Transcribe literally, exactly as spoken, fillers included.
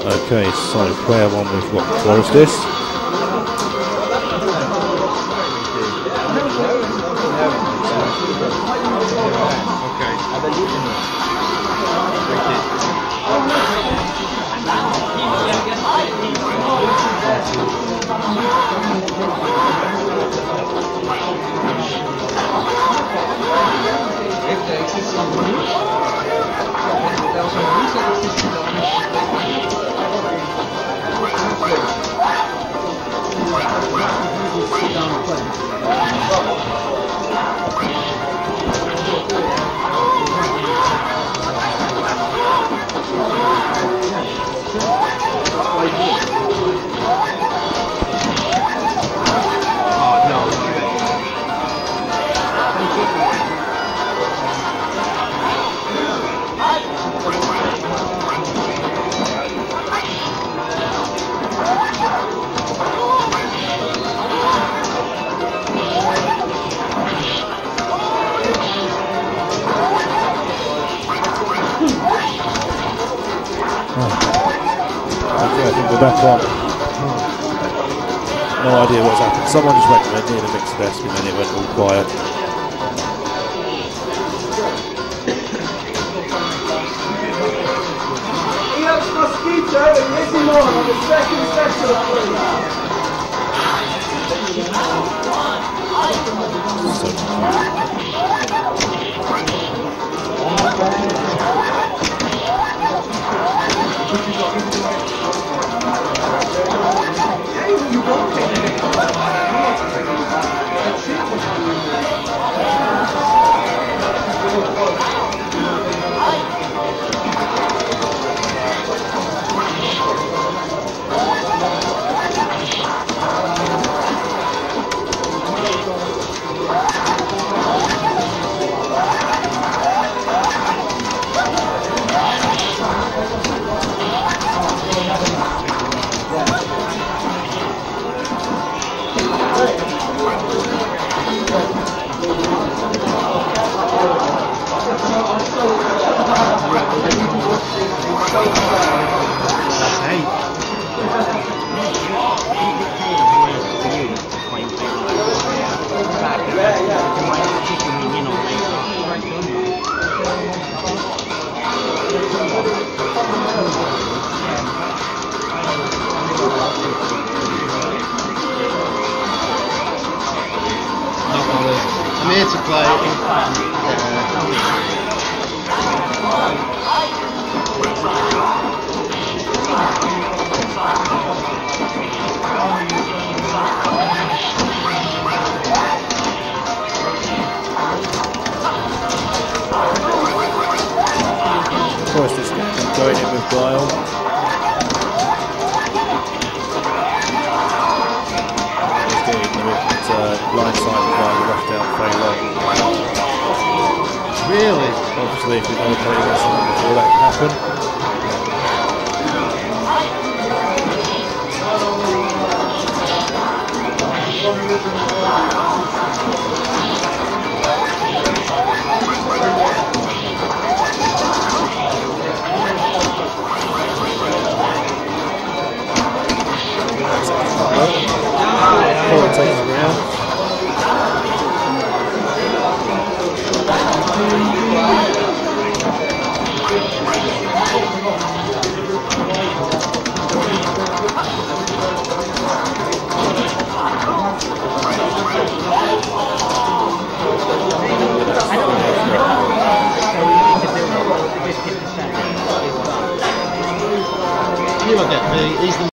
Okay, so player one with what, Quaristice? Back on. No idea what's happened. Someone just went near the mixed desk and then it went all quiet. He has mosquito and missing on on the second section of the round. You won't take it. That's it.